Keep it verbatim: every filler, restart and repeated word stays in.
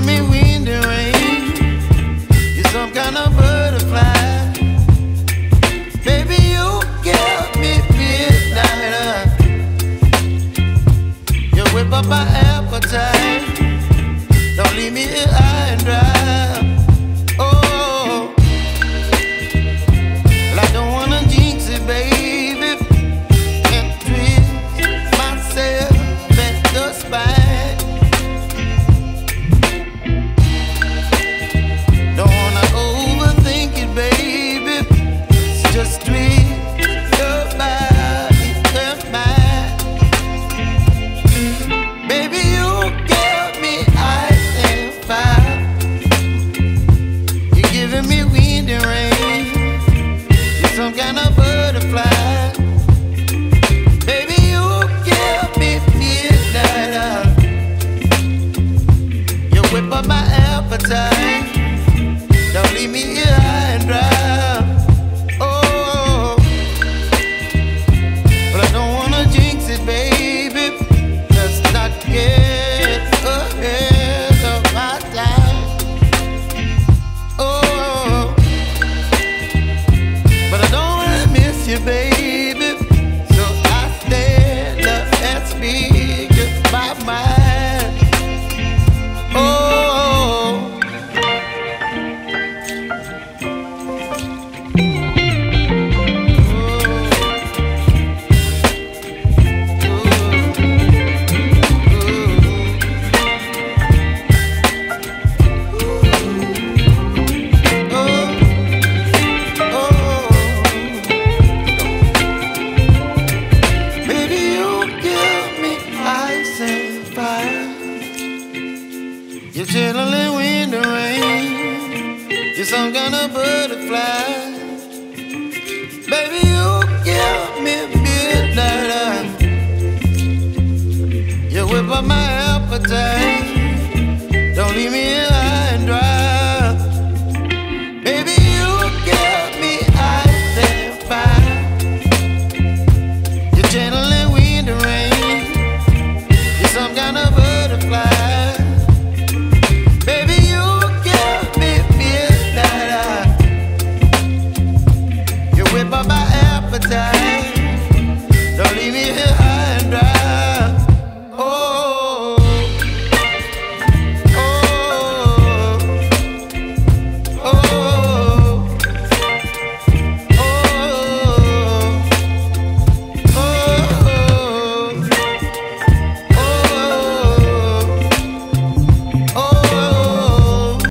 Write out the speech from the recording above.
to me wind and rain. You're some kind of butterfly. Baby, you give me midnight. You whip up my appetite. Don't leave me here high and dry. Don't leave me here high and dry. Oh, but I don't wanna jinx it, baby. Let's not get ahead of my time. Oh, but I don't wanna miss you, baby. So I stand up and speak just my mind. Oh. You're chilling when the rain. You're some kind of butterfly. Baby, you give me midnight. You whip up my appetite. Don't leave me here high and dry. Baby, you give me ice and fire. You're chilling when the rain. You're some kind of butterfly. But my appetite.